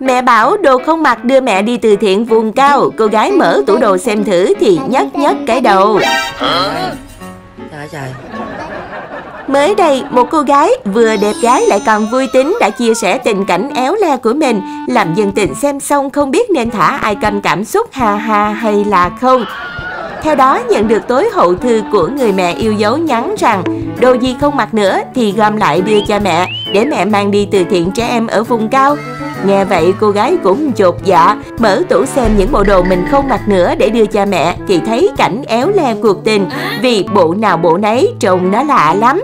Mẹ bảo đồ không mặc đưa mẹ đi từ thiện vùng cao. Cô gái mở tủ đồ xem thử thì nhấc cái đầu. Mới đây, một cô gái vừa đẹp gái lại còn vui tính đã chia sẻ tình cảnh éo le của mình, làm dân tình xem xong không biết nên thả icon cảm xúc ha ha hay là không. Theo đó, nhận được tối hậu thư của người mẹ yêu dấu nhắn rằng đồ gì không mặc nữa thì gom lại đưa cho mẹ để mẹ mang đi từ thiện trẻ em ở vùng cao. Nghe vậy cô gái cũng chột dạ, mở tủ xem những bộ đồ mình không mặc nữa để đưa cho mẹ thì thấy cảnh éo le cuộc tình, vì bộ nào bộ nấy trông nó lạ lắm.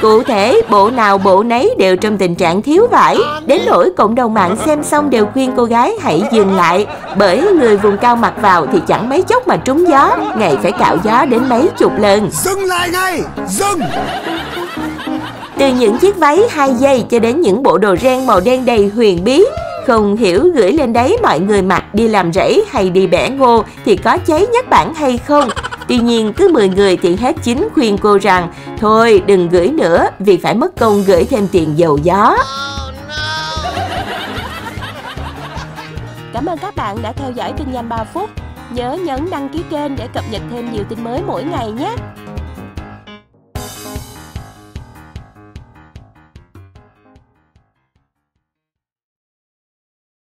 Cụ thể, bộ nào bộ nấy đều trong tình trạng thiếu vải, đến nỗi cộng đồng mạng xem xong đều khuyên cô gái hãy dừng lại, bởi người vùng cao mặc vào thì chẳng mấy chốc mà trúng gió, ngày phải cạo gió đến mấy chục lần. Dừng lại ngay, dừng! Từ những chiếc váy 2 giây cho đến những bộ đồ ren màu đen đầy huyền bí, không hiểu gửi lên đấy mọi người mặc đi làm rẫy hay đi bẻ ngô thì có cháy nhất bản hay không. Tuy nhiên cứ 10 người thì hết 9 khuyên cô rằng thôi đừng gửi nữa vì phải mất công gửi thêm tiền dầu gió. Cảm ơn các bạn đã theo dõi Tin Nhanh 3 phút. Nhớ nhấn đăng ký kênh để cập nhật thêm nhiều tin mới mỗi ngày nhé.